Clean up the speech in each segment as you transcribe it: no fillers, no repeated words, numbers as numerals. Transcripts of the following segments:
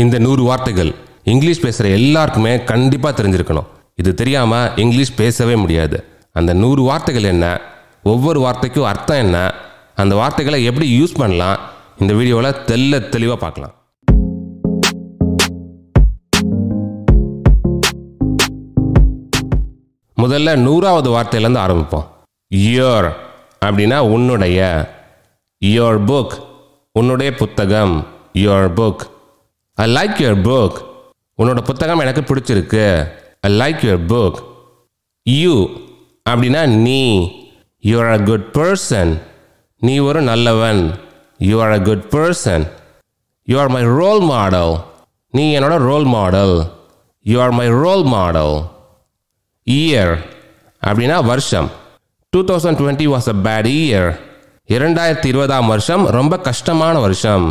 இந்த 100 வார்த்தைகள் இங்கிலீஷ் பேசுகிற எல்லாருக்குமே கண்டிப்பாக தெரிஞ்சிருக்கணும். இது தெரியாமல் இங்கிலீஷ் பேசவே முடியாது. அந்த 100 வார்த்தைகள் என்ன, ஒவ்வொரு வார்த்தைக்கும் அர்த்தம் என்ன, அந்த வார்த்தைகளை எப்படி யூஸ் பண்ணலாம், இந்த வீடியோவில் தெளிவாக பார்க்கலாம். முதல்ல 100ஆவது வார்த்தையிலேருந்து ஆரம்பிப்போம். யோர் அப்படின்னா உன்னுடைய, யோர் புக் உன்னுடைய புத்தகம், your book. I like your book, உன்னோட புத்தகம் எனக்கு பிடிச்சிருக்கு, I like your book. You அப்படின்னா நீ, you are a good person, நீ ஒரு நல்லவன், you are a good person. You are my role model, நீ என்னோட role model, you are my role model. Year அப்படின்னா வருஷம், 2020 வாஸ் அ பேட் இயர், 2020ஆம் வருஷம் ரொம்ப கஷ்டமான வருஷம்,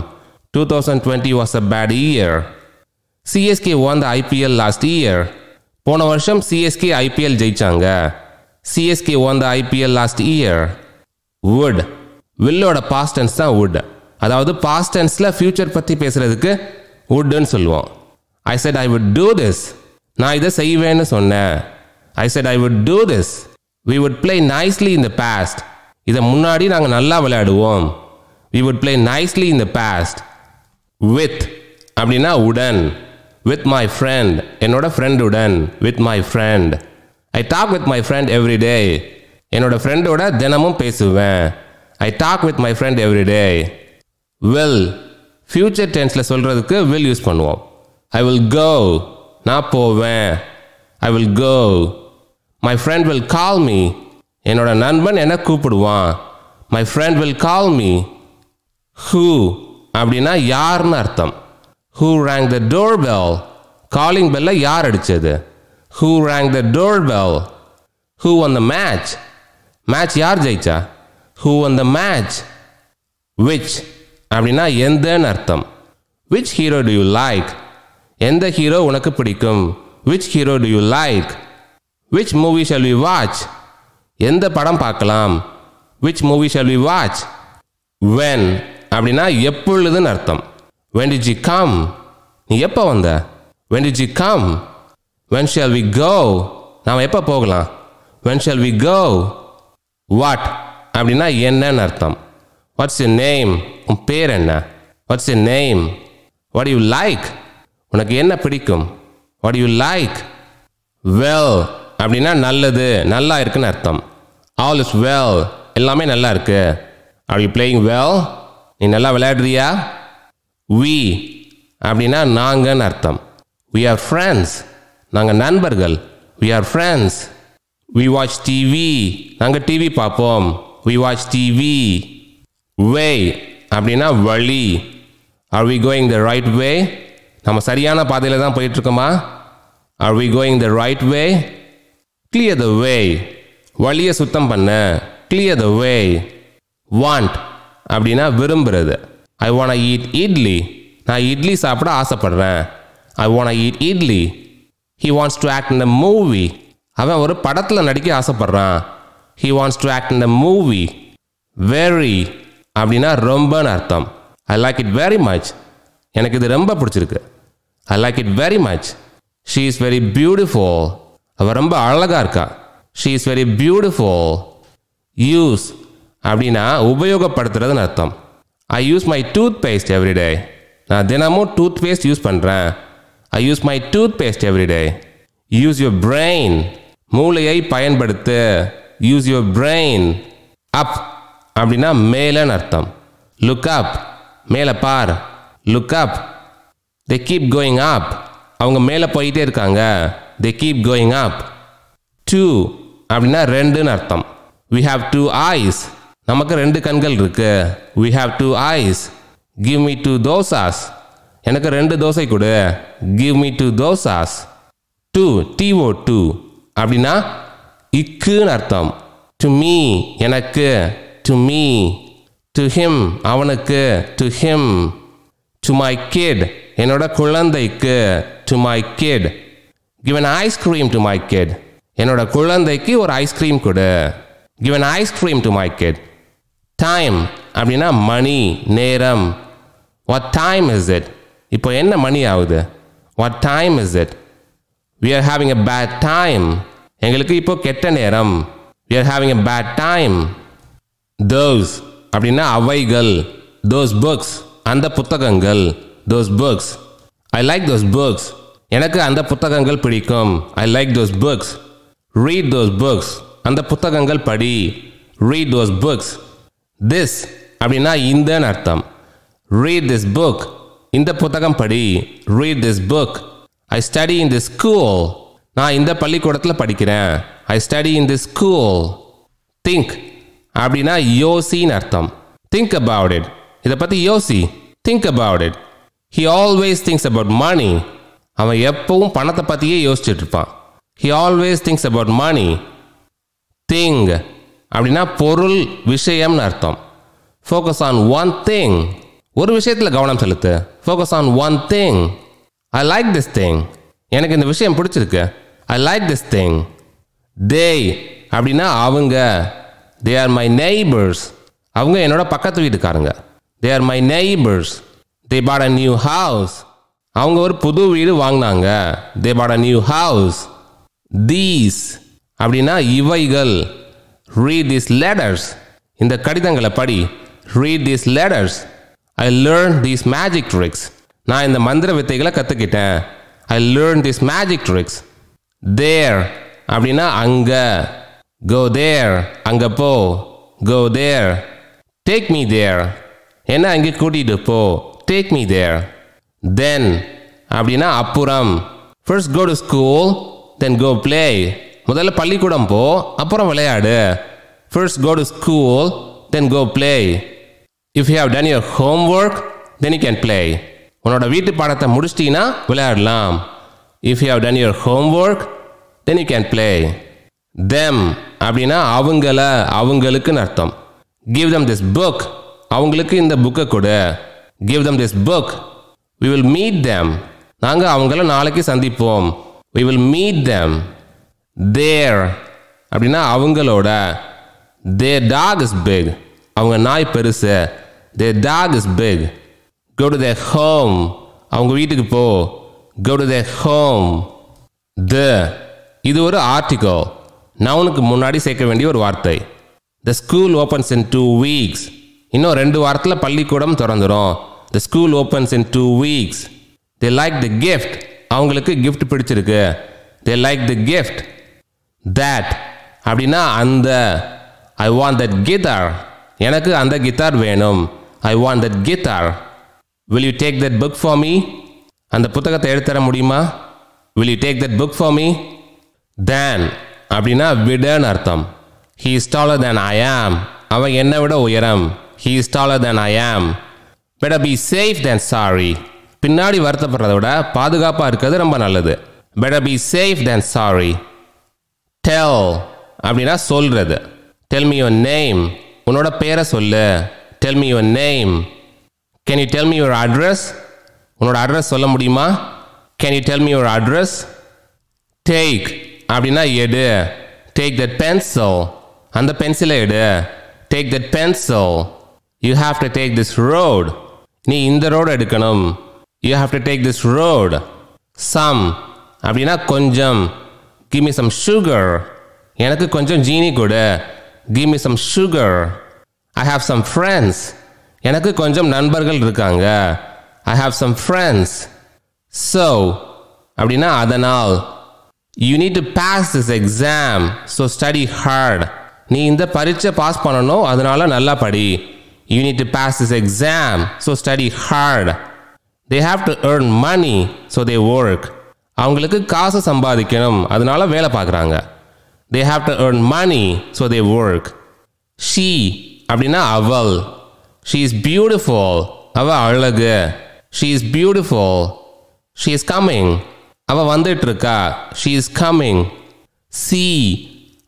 2020 was a bad year. CSK won the IPL last year, போன வருஷம் சிஎஸ்கே IPL ஜெயிச்சாங்க, CSK won the IPL last year. Would வில்லோட பாஸ்ட் டென்ஸ் தான் வுட், அதாவது பாஸ்ட் டென்ஸில் ஃப்யூச்சர் பற்றி பேசுகிறதுக்கு வுட்னு சொல்லுவோம். I said I would do this, நான் இதை செய்வேன்னு சொன்னேன், I said I would do this. We would play nicely in the past, இதை முன்னாடி நாங்கள் நல்லா விளையாடுவோம், we would play nicely in the past. With அப்படின்னா உடன், வித் மை ஃப்ரெண்ட் என்னோட ஃப்ரெண்டுடன், with my friend. I talk with my friend everyday, என்னோட ஃப்ரெண்டோட தினமும் பேசுவேன், I talk with my friend everyday. Will future டென்ஸில் சொல்கிறதுக்கு வில் யூஸ் பண்ணுவோம். ஐ வில் கோ, நான் போவேன், I will go. My friend will call me, என்னோட நண்பன் என்ன கூப்பிடுவான், my friend will call me. Who அப்படின்னா யார்னு அர்த்தம். Who rang the doorbell, calling பெல்ல யார் அடிச்சது, Who rang the doorbell. Who won the match, match யார் ஜெயிச்சா, Who won the match. Which அப்படின்னா எந்தன்னு அர்த்தம். Which hero do you like, எந்த ஹீரோ உனக்கு பிடிக்கும், Which hero do you like. Which movie shall we watch? எந்த படம் பார்க்கலாம், Which movie shall we watch. When அப்படின்னா எப்பொழுதுன்னு அர்த்தம். When did you come, நீ எப்போ வந்த, When did you come. When shall we go, நாம் எப்போ போகலாம், When shall we go. What அப்படின்னா என்னன்னு அர்த்தம். What's your name, உன் பேர் என்ன, What's your name. What do you like, உனக்கு என்ன பிடிக்கும், What do you like. Well அப்படின்னா நல்லது, நல்லா இருக்குன்னு அர்த்தம். ஆல் இஸ் வெல், எல்லாமே நல்லா இருக்கு, ஆர் யூ பிளேயிங் வெல், நீ நல்லா விளையாடுறியா. வி அப்படின்னா நாங்கன்னு அர்த்தம். வி ஆர் ஃப்ரெண்ட்ஸ், நாங்கள் நண்பர்கள், we are friends. We watch TV, நாங்கள் டிவி பார்ப்போம், வி வாட்ச் டிவி. வே அப்படின்னா வழி, are we going the right way, நம்ம சரியான பாதையில் தான் போயிட்டுருக்கோமா, are we going the right way. Clear the way, வழியை சுத்தம் பண்ண, Clear the way. Want அப்படின்னா விரும்புறது. I wanna eat idli, நான் இட்லி சாப்பிட ஆசைப்படுறேன், I wanna eat idli. He wants to act in the movie, அவன் ஒரு படத்தில் நடிக்க ஆசைப்படுறான், He wants to act in the movie. Very அப்படின்னா ரொம்பன்னு அர்த்தம். I like it very much, எனக்கு இது ரொம்ப பிடிச்சிருக்கு, I like it very much. She is very beautiful, அவள் ரொம்ப அழகாக இருக்கா, she is very beautiful. Use அப்படின்னா உபயோகப்படுத்துறதுன்னு அர்த்தம். I use my toothpaste everyday, நான் தினமும் டூத் பேஸ்ட் யூஸ் பண்ணுறேன், I use my toothpaste everyday. Use your brain, மூளையை பயன்படுத்து, யூஸ் யுவர் பிரெயின். அப் அப்படின்னா மேலேன்னு அர்த்தம். லுக் அப், மேலே பார், look up. They keep going up, அவங்க மேலே போயிட்டே இருக்காங்க, they keep going up. 2 அப்படின்னா ரெண்டுன்னு அர்த்தம். we have 2 eyes, நமக்கு 2 கண்கள் இருக்கு, we have 2 eyes. give me 2 dosas, எனக்கு 2 தோசை கொடு, give me 2 dosas. 2 அப்படின்னா இக்குன்னு அர்த்தம். to me எனக்கு, to me. to him அவனுக்கு, to him. to my kid என்னோட குழந்தைக்கு, to my kid. give an ice cream to my kid, என்னோட குழந்தைக்கு ஒரு ஐஸ்கிரீம் கொடு, give an ice cream to my kid. time அப்படின்னா மணி, நேரம். what time is it, இப்போ என்ன மணி ஆகுது? What time is it? We are having a bad time. எங்களுக்கு இப்போ கெட்ட நேரம். We are having a bad time. Those அப்படின்னா அவைகள். தோஸ் புக்ஸ் அந்த புத்தகங்கள். Those books. I like those books. எனக்கு அந்த புத்தகங்கள் பிடிக்கும். I like those books. Read those books. அந்த புத்தகங்கள் படி. Read those books. திஸ் அப்படின்னா இந்தன்னு அர்த்தம். Read this book. இந்த புத்தகம் படி. Read this book. I study in this school. நான் இந்த பள்ளிக்கூடத்தில் படிக்கிறேன். I study in this school. Think அப்படின்னா யோசின்னு அர்த்தம். Think about it. இதை பற்றி யோசி. Think about it. He always thinks about money. அவன் எப்பவும் பணத்தை பற்றியே யோசிச்சுட்டு இருப்பான். He always thinks about money. Thing அப்படின்னா பொருள், விஷயம்னு அர்த்தம். Focus on one thing. ஒரு விஷயத்தில் கவனம் செலுத்து. Focus on one thing. I like this thing. எனக்கு இந்த விஷயம் பிடிச்சிருக்கு. I like this thing. They அப்படின்னா அவங்க. They are my neighbours. அவங்க என்னோட பக்கத்து வீட்டுக்காரங்க. They are my neighbours. They bought a new house. அவங்க ஒரு புது வீடு வாங்கினாங்க. They bought a new house. These அப்படின்னா இவைகள். Read these letters. இந்த கடிதங்களை படி. Read these letters. I learn these magic tricks. நான் இந்த மந்திர வித்தைகளை கற்றுக்கிட்டேன். I learn these magic tricks. There அப்படின்னா அங்கே. Go there. அங்கே போ. Go there. Take me there. என்ன அங்கே கூட்டிகிட்டு போ. டேக் மீ தேர். தென் அப்படின்னா அப்புறம். First go to school, then go play. முதல்ல பள்ளிக்கூடம் போ, அப்புறம் விளையாடு. First go to school, then go play. If you have done your homework, then you can play. உன்னோட வீட்டு பாடத்தை முடிச்சிட்டிங்கன்னா விளையாடலாம். If you have done your homework, then you can play. Them அப்படின்னா அவங்கள, அவங்களுக்குன்னு அர்த்தம். Give them this book. அவங்களுக்கு இந்த புக்கை கொடு. Give them this book. We will meet them. நாங்கள் அவங்கள நாளைக்கு சந்திப்போம். We will meet them. Their அப்படின்னா அவங்களோட. Their dog is big. அவங்க நாய் பெருசு. Their dog is big. Go to their home. அவங்க வீட்டுக்கு போ. கோ டு தேர் ஹோம். தி இது ஒரு ஆர்டிகல். நவுனுக்கு முன்னாடி சேர்க்க வேண்டிய ஒரு வார்த்தை. The school opens in 2 weeks. இன்னும் 2 வாரத்தில் பள்ளிக்கூடம் திறந்துடும். The school opens in 2 weeks. They like the gift. அவங்களுக்கு கிஃப்ட் பிடிச்சிருக்கு. They like the gift. That அப்படின்னா அந்த. I want that guitar. எனக்கு அந்த கித்தார் வேணும். I want that guitar. Will you take that book for me? அந்த புத்தகத்தை எடுத்துற முடியுமா? Will you take that book for me? Than அப்படின்னா விடன்னு அர்த்தம். He is taller than I am. அவன் என்னை விட உயரம். He is taller than I am. Better be safe than sorry. பின்னாடி வருத்தப்படுறத விட பாதுகாப்பாக இருக்கிறது ரொம்ப நல்லது. Better be safe than sorry. Tell அப்படின்னா சொல்கிறது. Tell me your name. உன்னோட பேரை சொல்லு. Tell me your name. Can you tell me your address? உன்னோட அட்ரஸ் சொல்ல முடியுமா? Can you tell me your address? Take அப்படின்னா எடு. Take that pencil. அந்த பென்சிலை எடு. Take that pencil. You have to take this road. நீ இந்த ரோடு எடுக்கணும். You have to take this road. Some அப்படின்னா கொஞ்சம். Give me some sugar. எனக்கு கொஞ்சம் ஜீனி கொடு. Give me some sugar. I have some friends. எனக்கு கொஞ்சம் நண்பர்கள் இருக்காங்க. I have some friends. So அப்படின்னா அதனால். You need to pass this exam, so study hard. நீ இந்த பரீட்சை பாஸ் பண்ணணும், அதனால நல்லா படி. You need to pass this exam, so study hard. They have to earn money, so they work. அவங்களுக்கு காசு சம்பாதிக்கணும், அதனால வேலை பார்க்குறாங்க. They have to earn money, so they work. She அப்படின்னா அவள். She is beautiful. அவ அழகு. She is beautiful. She is coming. அவ வந்துட்டு இருக்கா. She is coming. See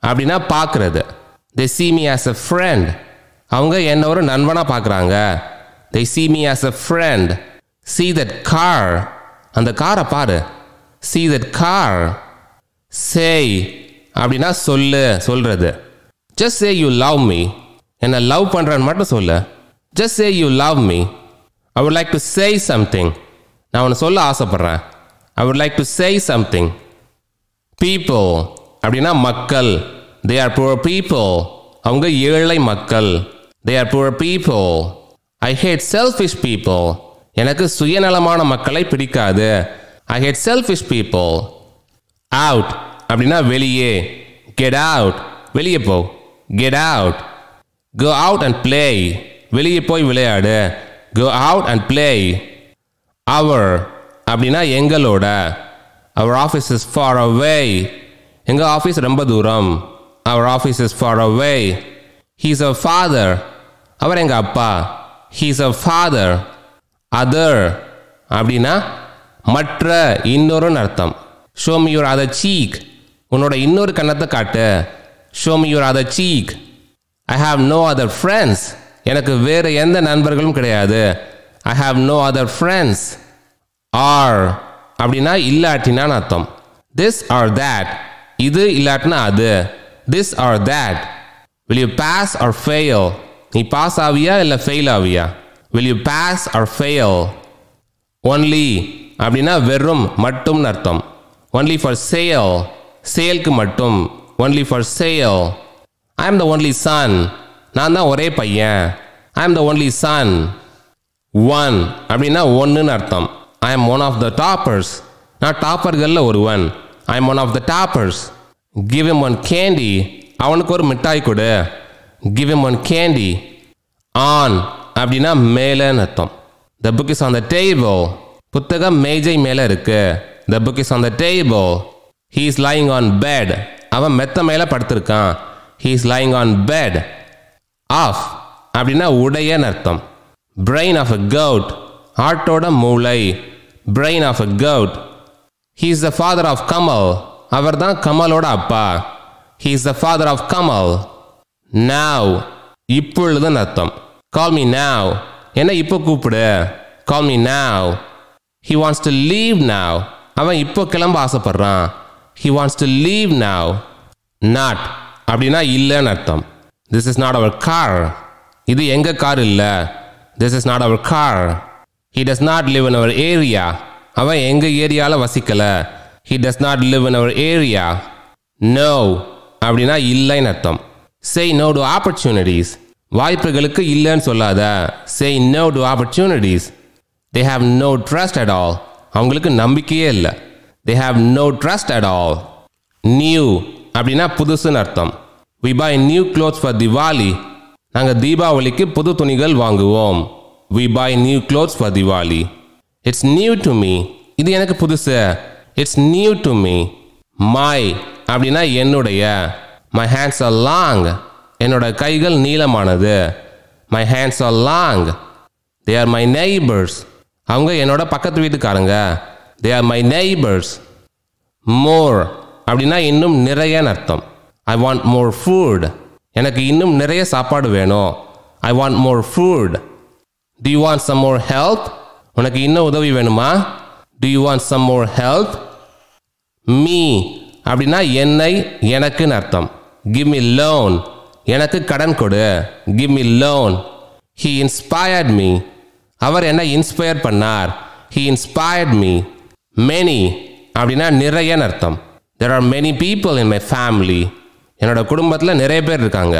அப்படின்னா பார்க்கறது. They see me as a friend. அவங்க என்ன ஒரு நண்பனா பார்க்குறாங்க. They see me as a friend. See that car. அந்த காரை பாரு. See that car. Say அப்படின்னா சொல்லு, சொல்றது. Just say you love me. என்ன லவ் பண்ணுறேன்னு மட்டும் சொல்லு. Just say you love me. I would like to say something. நான் ஒன்று சொல்ல ஆசைப்பட்றேன். I would like to say something. People அப்படின்னா மக்கள். தே ஆர் புவர் பீப்புள், அவங்க ஏழை மக்கள். They are poor people. I hate selfish people, எனக்கு சுயநலமான மக்களை பிடிக்காது. I hate selfish people. Out அப்படின்னா வெளியே. கெட் அவுட், வெளியே போ. Get out. Go out and play, வெளியே போய் விளையாடு. Go out and play. Our அப்படின்னா எங்களோட. Our office is far away, எங்கள் ஆஃபீஸ் ரொம்ப தூரம். Our office is far away. He's a father, அவர் எங்கள் அப்பா. He's a father. அதர் அப்படின்னா மற்ற, இன்னொருன்னு அர்த்தம். Show me your other cheek, உன்னோட இன்னொரு கண்ணத்தை காட்டு. Show me your other cheek. I have no other friends, எனக்கு வேறு எந்த நண்பர்களும் கிடையாது. I have no other friends. Or அப்படின்னா இல்லாட்டினான்னு அர்த்தம். திஸ் ஆர் தேட், இது இல்லாட்டினா அது. This or that. Will you pass or fail, நீ பாஸ் ஆவியா இல்லை ஃபெயில் ஆவியா. Will you pass or fail. Only அப்படின்னா வெறும், மட்டும்னு அர்த்தம். ஒன்லி ஃபார் சேல், சேலுக்கு மட்டும். Only for sale. ஐ ஆம் த ஒன்லி சன், நான் தான் ஒரே பையன். ஐ ஆம் த ஒன்லி சன். ஒன் அப்படின்னா ஒன்றுன்னு அர்த்தம். ஐ am one of the toppers, நான் டாப்பர்களில் ஒருவன். I am one of the toppers. Give him one candy, அவனுக்கு ஒரு மிட்டாய் கொடு. Give him one candy. On அப்படின்னா மேலேன்னு அர்த்தம். The book is on the table, புத்தகம் மேஜை மேலே இருக்கு. The book is on the table. He is lying on bed. அவன் மெத்த மேலே படுத்திருக்கான். He is lying on bed. Off அப்படின்னா உடையன்னு அர்த்தம். Brain of a goat, ஆட்டோட மூளை. Brain of a goat. He is the father of Kamal, அவர் தான் கமலோட அப்பா. He is the father of Kamal. Now இப்பொழுதுன்னு அர்த்தம். Call me now, என்ன இப்போ கூப்பிடு. Call me now. He wants to leave now, அவன் இப்போ கிளம்ப ஆசைப்படுறான். He wants to leave now. Not அப்படின்னா இல்லைன்னு அர்த்தம். This is not our car, இது எங்கள் கார் இல்லை. This is not our car. He does not live in our area, அவன் எங்கள் ஏரியாவில் வசிக்கலை. He does not live in our area. No அப்படின்னா இல்லைன்னு அர்த்தம். Say no to opportunities, வாய்ப்புகளுக்கு இல்லைன்னு சொல்லாத. Say no to opportunities. They have no trust at all, அவங்களுக்கு நம்பிக்கையே இல்லை. They have no trust at all. New அப்படின்னா புதுசுன்னு அர்த்தம். We buy new clothes for Diwali, நாங்கள் தீபாவளிக்கு புது துணிகள் வாங்குவோம். We buy new clothes for Diwali. It's new to me, இது எனக்கு புதுசு. It's new to me. My அப்படின்னா என்னுடைய. My hands are long, என்னோட கைகள் நீளமானது. My hands are long. They are my neighbors, அவங்க என்னோட பக்கத்து வீட்டுக்காரங்க. They are my neighbors. More அப்படின்னா இன்னும் நிறையன்னு அர்த்தம். I want more food, எனக்கு இன்னும் நிறைய சாப்பாடு வேணும். I want more food. Do you want some more help, உனக்கு இன்னும் உதவி வேணுமா. Do you want some more help. Me அப்படின்னா என்னை, எனக்குன்னு அர்த்தம். Give me loan, எனக்கு கடன் கொடு. Give me loan. He inspired me, அவர் என்ன இன்ஸ்பயர் பண்ணார். He inspired me. Many அப்படின்னா நிறையன்னு அர்த்தம். There are many people in my family, என்னோட குடும்பத்தில் நிறைய பேர் இருக்காங்க.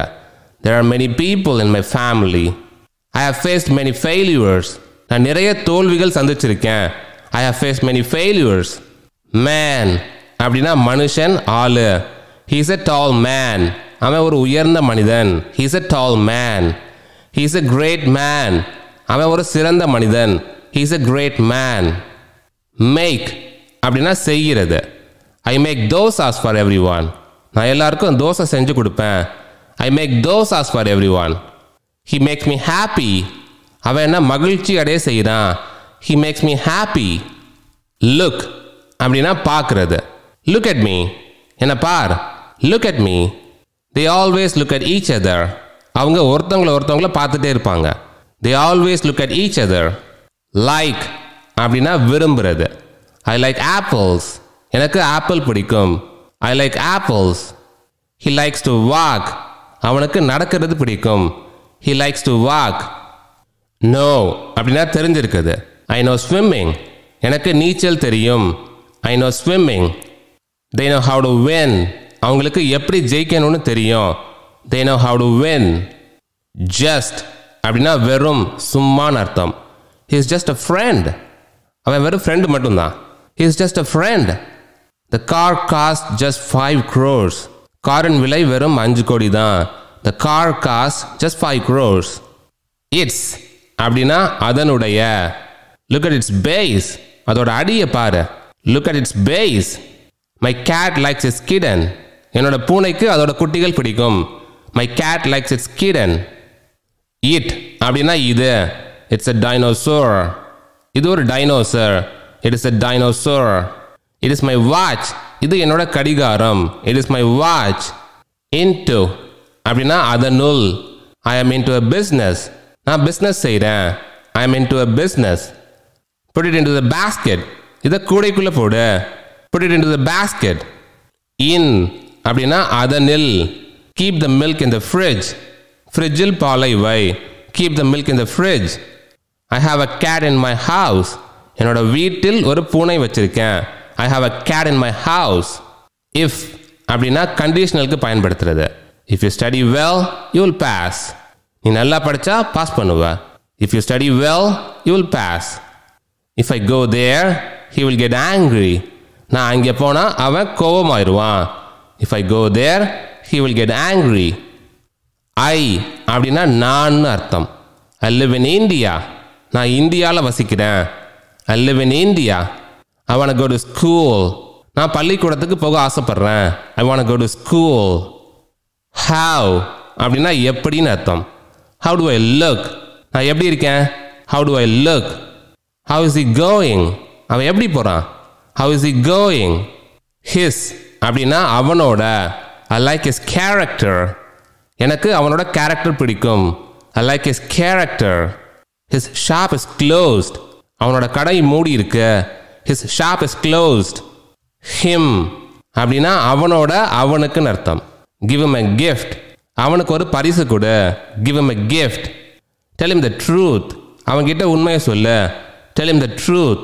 There are many people in my family. I have faced many failures, நான் நிறைய தோல்விகள் சந்திச்சிருக்கேன். I have faced many failures. Man அப்படின்னா மனுஷன், ஆளு. He is a tall man, அவன் ஒரு உயர்ந்த மனிதன். He is a tall man. He is a great man, அவன் ஒரு சிறந்த மனிதன். He is a great man. Make அப்படின்னா செய்கிறது. I make dosas for everyone, நான் எல்லாருக்கும் தோசை செஞ்சு கொடுப்பேன். I make dosas for everyone. He makes me happy, அவன் என்ன மகிழ்ச்சி அடைய செய்கிறான். He makes me happy. Look அப்படின்னா பார்க்கறது. Look at me, என்ன பார். Look at me. They always look at each other, அவங்க ஒருத்தவங்களை பார்த்துட்டே இருப்பாங்க. They always look at each other. Like அப்படின்னா விரும்புறது. I like apples, எனக்கு ஆப்பிள் பிடிக்கும். I like apples. He likes to walk, அவனுக்கு நடக்கிறது பிடிக்கும். He likes to walk. No அப்படின்னா தெரிஞ்சிருக்குது. I know swimming, எனக்கு நீச்சல் தெரியும், I know swimming, they know how to win, அவங்களுக்கு எப்படி ஜெயிக்கணும்னு தெரியும், they know how to win. Just அப்படின்னா வெறும், சும்மான்னு அர்த்தம். He is just a friend, அவன் வெறும் ஃப்ரெண்டு மட்டும்தான். He is just a friend. The car cost just 5 crores, காரின் விலை வெறும் 5 கோடி தான். The car cost just 5 crores. Its அப்படின்னா அதனுடைய. லுக் அட் இட்ஸ் பேஸ், அதோட அடியை பாரு. Look at its base. My cat likes its kitten, என்னோட பூனைக்கு அதோட குட்டிகள் பிடிக்கும். My cat likes its kitten. It அப்படின்னா இது. இட்ஸ் அ டைனோசர், இது ஒரு dinosaur. It is a dinosaur. It is my watch, இது என்னோட கடிகாரம். It is my watch. Into அப்படின்னா அதனுள். I am into a business, நான் பிஸ்னஸ் செய்கிறேன். I am into a business. Put it into the basket, இதை கூடைக்குள்ளே போடு. Put it into the basket. In அப்படின்னா அதனில். Keep the milk in the fridge, ஃப்ரிட்ஜில் பாலை வை. Keep the milk in the fridge. I have a cat in my house, என்னோட வீட்டில் ஒரு பூனை வச்சிருக்கேன். I have a cat in my house. If அப்படின்னா கண்டிஷனலுக்கு பயன்படுத்துறது. If you study well, you will pass. நீ நல்லா படித்தா பாஸ் பண்ணுவ. If you study well, you will pass. If I go there, he will get angry. நான் அங்கே போனால் அவன் கோபமாயிடுவான். If I go there, he will get angry. I அப்படின்னா நான் அர்த்தம். I live in India, நான் இந்தியாவில் வசிக்கிறேன். I live in India. I want to go to school, நான் பள்ளிக்கூடத்துக்கு போக ஆசைப்படுறேன். I want to go to school. How அப்படின்னா எப்படின்னு அர்த்தம். How do I look, நான் எப்படி இருக்கேன். How do I look. How is he going, அவன் எப்படி போகிறான். How is he going. His அப்படின்னா அவனோட. I like his character, எனக்கு அவனோட கேரக்டர் பிடிக்கும். I like his character. His shop is closed, அவனோட கடை மூடி இருக்கு. His shop is closed. Him அப்படின்னா அவனோட, அவனுக்குன்னு அர்த்தம். Give him a gift, அவனுக்கு ஒரு பரிசு கொடு. Give him a gift. Tell him the truth, அவன்கிட்ட உண்மையை சொல்லு. Tell him the truth.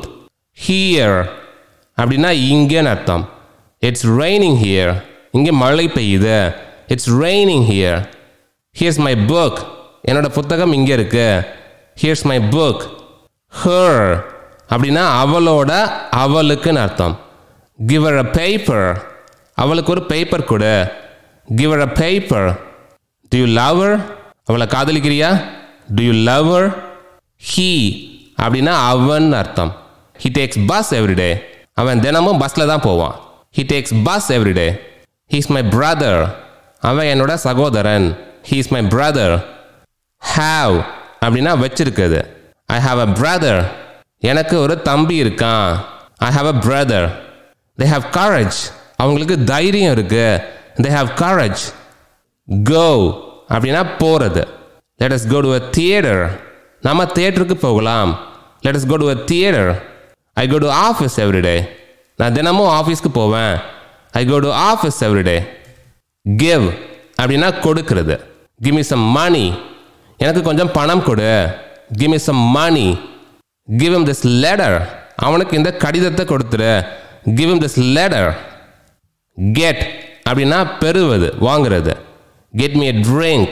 Here அப்படின்னா இங்கேன்னு அர்த்தம். It's raining here, இங்கே மழை பெய்யுது. It's raining here. Here's my book, என்னோட புத்தகம் இங்கே இருக்கு. Here's my book. Her அப்படின்னா அவளோட, அவளுக்குன்னு அர்த்தம். Give her a paper, அவளுக்கு ஒரு பேப்பர் கொடு. Give her a paper. Do you love her, அவளை காதலிக்கிறியா. Do you love her. He அப்படின்னா அவன் அர்த்தம். He takes bus every day, அவன் தினமும் பஸ்ஸில் தான் போவான். He takes bus every day. He is my brother, அவன் என்னோட சகோதரன். He is my brother. Have அப்படின்னா வச்சிருக்குது. I have a brother, எனக்கு ஒரு தம்பி இருக்கான். I have a brother. They have courage, அவங்களுக்கு தைரியம் இருக்கு. They have courage. Go அப்படின்னா போகிறது. Let us go to a theater, நம்ம தியேட்டருக்கு போகலாம். Let us go to a theater. I go to office every day, நான் தினமும் ஆஃபீஸ்க்கு போவேன். I go to office every day. Give அப்படின்னா கொடுக்கிறது. Give me some money, எனக்கு கொஞ்சம் பணம் கொடு. Give me some money. Give him this letter, அவனுக்கு இந்த கடிதத்தை கொடுத்துரு. Give him this letter. Get அப்படின்னா பெறுவது, வாங்குறது. Get me a drink,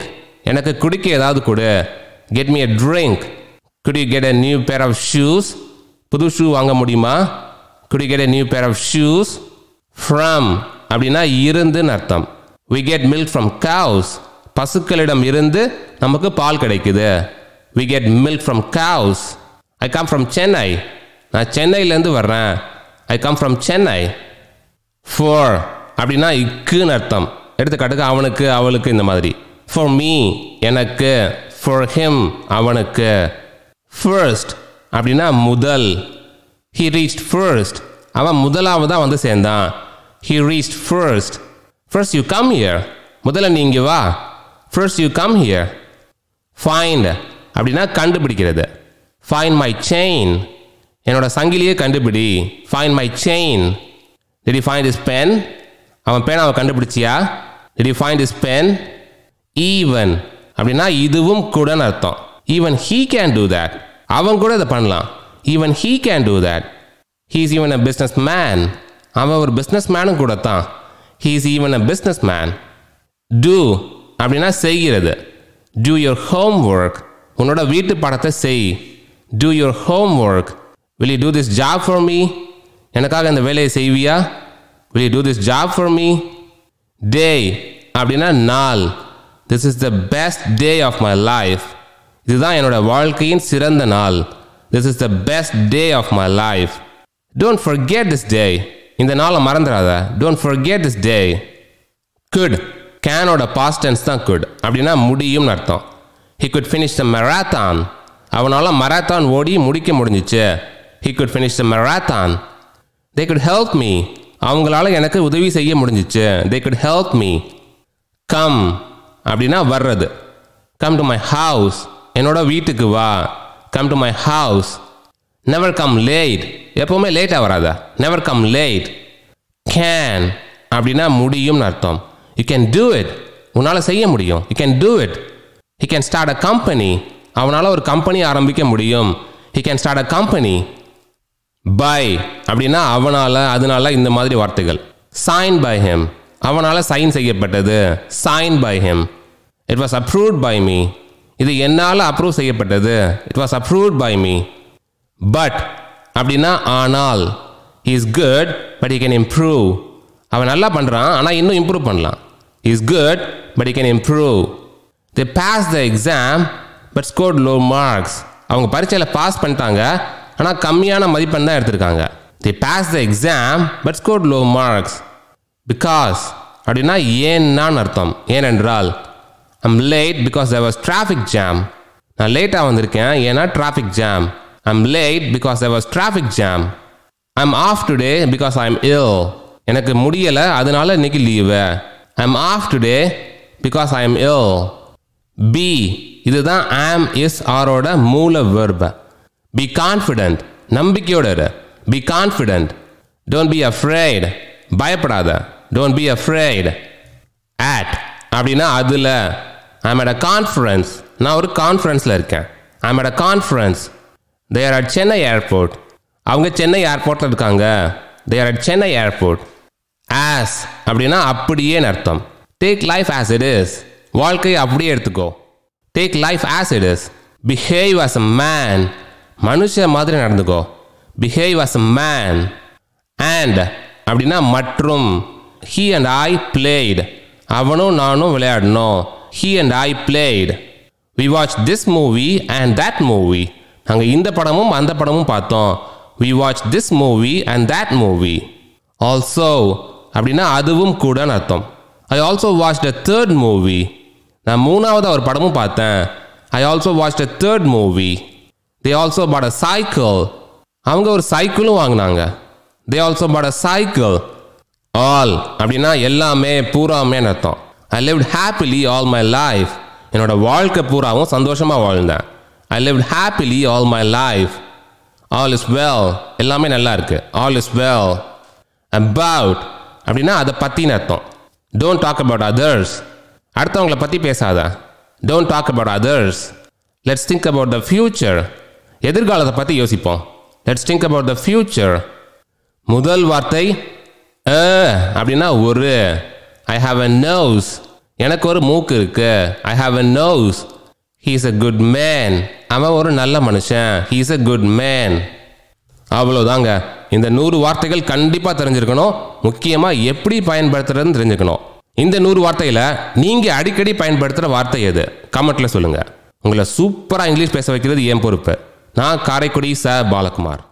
எனக்கு குடிக்க ஏதாவது கொடு. Get me a drink. Could you get a new pair of shoes, புது ஷூ வாங்க முடியுமா. Could you get a new pair of shoes. From அப்படின்னா இருந்துன்னு அர்த்தம். We get milk from cows, பசுக்களிடம் இருந்து நமக்கு பால் கிடைக்குது. We get milk from cows. I come from Chennai, நான் சென்னையிலேருந்து வர்றேன். I come from Chennai. For அப்படின்னா இக்குன்னு அர்த்தம். எடுத்துக்காட்டுக்கு அவனுக்கு, அவளுக்கு இந்த மாதிரி. For me எனக்கு. For him அவனுக்கு. First அப்படின்னா முதல். He reached first, அவன் முதலாவதாக வந்து சேர்ந்தான். He reached first. First you come here, முதல்ல நீ இங்கே வா. First you come here. Find அப்படின்னா கண்டுபிடிக்கிறது. Find my chain, என்னோட சங்கிலியை கண்டுபிடி. Find my chain. Did you find his pen, அவன் பேனாவை கண்டுபிடிச்சியா. Did you find his pen. Even அப்படின்னா இதுவும் கூடன்னு அர்த்தம். Even he can do that, அவன் கூட இதை பண்ணலாம். Even he can do that. He is even a businessman. அவன் ஒரு பிஸ்னஸ்மேனும் கூட தான். He is even a businessman. Do அப்படின்னா செய்கிறது. Do your homework. உன்னோட வீட்டு பாடத்தை செய். Do your homework. Will you do this job for me? எனக்காக இந்த வேலையை செய்வியா? Will you do this job for me? Day அப்படின்னா நாள். This is the best day of my life. இதுதான் என்னோட வாழ்க்கையின் சிறந்த நாள். This is the best day of my life. Don't forget this day. இந்த நாளை மறந்துடாத. Don't forget this day. Could. Canோட past tense தான் could. அப்படின்னா முடியும்னு அர்த்தம். He could finish the marathon. அவனால மராத்தான் ஓடி முடிக்க முடிஞ்சிச்சு. He could finish the marathon. They could help me. அவங்களால எனக்கு உதவி செய்ய முடிஞ்சிச்சு. They could help me. Come. அப்படின்னா வர்றது. Come to my house. என்னோட வீட்டுக்கு வா. Come to my house. Never come late. எப்பவுமே லேட்டாக வராதா. Never come late. Can அப்படின்னா முடியும்னு அர்த்தம். You can do it. உன்னால் செய்ய முடியும். You can do it. He can start a company. அவனால் ஒரு கம்பெனி ஆரம்பிக்க முடியும். He can start a company. By அப்படின்னா அவனால், அதனால இந்த மாதிரி வார்த்தைகள். Signed by him. அவனால் சைன் செய்யப்பட்டது. Signed by him. It was approved by me. இது என்னால் அப்ரூவ் செய்யப்பட்டது. It was approved by me. But அப்படின்னா ஆனால். He is good but he can improve. அவன் நல்லா பண்ணுறான், ஆனால் இன்னும் இம்ப்ரூவ் பண்ணலாம். He is good but he can improve. They passed the exam but scored low marks. அவங்க பரீட்சையில் பாஸ் பண்ணிட்டாங்க, ஆனால் கம்மியான மதிப்பெண் தான் எடுத்திருக்காங்க. They passed the exam but scored low marks. Because அப்படின்னா ஏன்னான்னு அர்த்தம். ஏனென்றால் I'm late because there was traffic jam. நான் லேட்டாக வந்திருக்கேன் ஏன்னா traffic jam. I'm late because there was traffic jam. I'm off today because I'm ill. எனக்கு முடியல அதனால இன்னைக்கு leave. I'm off today because I am ill. Be இதுதான் am is ஆரோட மூல verb. Be confident. நம்பிக்கையோட இரு. Be confident. Don't be afraid. பயப்படாத. Don't be afraid. At அப்படின்னா அதுல. I'm at a conference. நான் ஒரு கான்ஃபரன்ஸ்ல இருக்கேன். I'm at a conference. They are at Chennai airport. அவங்க சென்னை ஏர்போர்ட்டில் இருக்காங்க. They are at Chennai airport. As அப்படின்னா அப்படியே அர்த்தம். Take life as it is. வாழ்க்கையை அப்படியே எடுத்துக்கோ. Take life as it is. Behave as a man. மனுஷ மாதிரி நடந்துக்கோ. Behave as a man. And அப்படின்னா மற்றும். He and I played. அவனும் நானும் விளையாடணும். He and I played. We watched this movie and that movie. நாங்கள் இந்த படமும் அந்த படமும் பார்த்தோம். We watched this movie and that movie. Also அப்படின்னா அதுவும் கூடன்னு அர்த்தம். I also watched a third movie. நான் மூணாவது ஒரு படமும் பார்த்தேன். I also watched a third movie. They also bought a cycle. அவங்க ஒரு சைக்கிளும் வாங்கினாங்க. They also bought a cycle. All அப்படின்னா எல்லாமே பூராமேன்னு அர்த்தம். I lived happily all my life. என்னோட வாழ்க்கை பூராவும் சந்தோஷமாக வாழ்ந்தேன். I lived happily all my life. All is well. எல்லாமே நல்லா இருக்கு. All is well. About அப்படின்னா அதை பற்றின அர்த்தம். Don't talk about others. அடுத்தவங்களை பற்றி பேசாத. Don't talk about others. Let's think about the future. எதிர்காலத்தை பற்றி யோசிப்போம். Let's think about the future. முதல் வார்த்தை அப்படின்னா ஒரு. I have a nose. எனக்கு ஒரு மூக்கு இருக்கு. I have a nose. He is a good man. அவன் ஒரு நல்ல மனுஷன். He is a good man. அவ்வளோதாங்க. இந்த 100 வார்த்தைகள் கண்டிப்பாக தெரிஞ்சிருக்கணும். முக்கியமாக எப்படி பயன்படுத்துறதுன்னு தெரிஞ்சுக்கணும். இந்த 100 வார்த்தையில் நீங்கள் அடிக்கடி பயன்படுத்துகிற வார்த்தை எது? கமெண்ட்டில் சொல்லுங்கள். உங்களை சூப்பராக இங்கிலீஷ் பேச வைக்கிறது என் பொறுப்பு. நான் காரைக்குடி ச. பாலகுமார்.